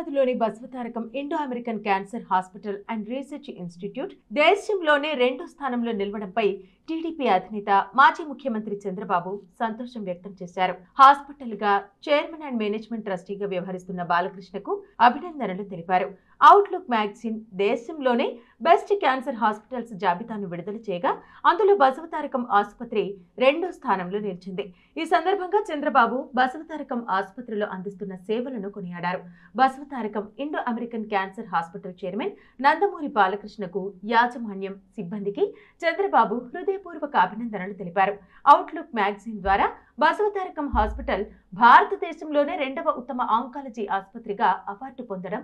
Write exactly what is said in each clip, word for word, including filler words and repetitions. హైదరాబాద్లోని Basavatarakam Indo American cancer hospital and research institute దేశంలోనే రెండో స్థానంలో నిలవడంపై టీడీపీ అధినేత మాజీ ముఖ్యమంత్రి చంద్రబాబు సంతోషం వ్యక్తం చేశారు. హాస్పిటల్గా చైర్మన్ అండ్ మేనేజ్మెంట్ ట్రస్టీగా వ్యవహరిస్తున్న బాలకృష్ణకు అభినందనలు తెలిపారు. అవుట్లుక్ మ్యాగజీన్ దేశంలోనే బెస్ట్ క్యాన్సర్ హాస్పిటల్స్ జాబితాను విడుదల చేయగా అందులో బసవతారకం ఆసుపత్రి రెండో స్థానంలో నిలిచింది. ఈ సందర్భంగా చంద్రబాబు బసవతారకం ఆసుపత్రిలో అందిస్తున్న సేవలను కొనియాడారు. Basavatarakam Indo American cancer hospital chairman Nandamuri బాలకృష్ణకు, యాజమాన్యం, సిబ్బందికి చంద్రబాబు హృదయపూర్వక అభినందనలు తెలిపారు. అవుట్లుక్ మ్యాగజీన్ ద్వారా బసవతారకం హాస్పిటల్ భారతదేశంలోనే రెండవ ఉత్తమ ఆంకాలజీ ఆసుపత్రిగా అవార్డు పొందడం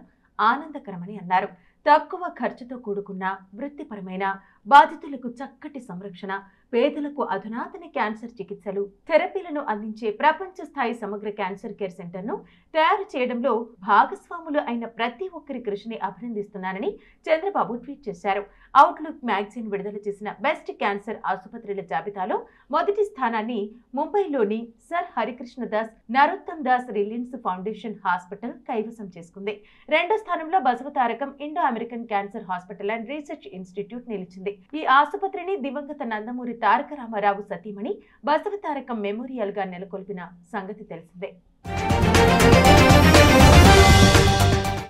ఆనందకరమని అన్నారు. తక్కువ ఖర్చుతో కూడుకున్న వృత్తిపరమైన, బాధితులకు చక్కటి సంరక్షణ, పేదలకు అధునాతన క్యాన్సర్ చికిత్సలు, థెరపీలను అందించే ప్రపంచ స్థాయి సమగ్ర క్యాన్సర్ కేర్ సెంటర్ను తయారు చేయడంలో భాగస్వాములు అయిన ప్రతి ఒక్కరి కృషిని అభినందిస్తున్నానని చంద్రబాబు ట్వీట్ చేశారు. అవుట్లుక్ మ్యాగజీన్ విడుదల చేసిన బెస్ట్ క్యాన్సర్ ఆసుపత్రుల జాబితాలో మొదటి స్థానాన్ని ముంబైలోని sir Harikrishna Das Narottam Das Reliance foundation hospital కైవసం చేసుకుంది. రెండో స్థానంలో Basavatarakam Indo American cancer hospital and research institute నిలిచింది. ఈ ఆసుపత్రిని దివంగత నందమూరి తారక రామారావు సతీమణి బసవతారకం మెమోరియల్ గా నెలకొల్పిన సంగతి తెలిసిందే.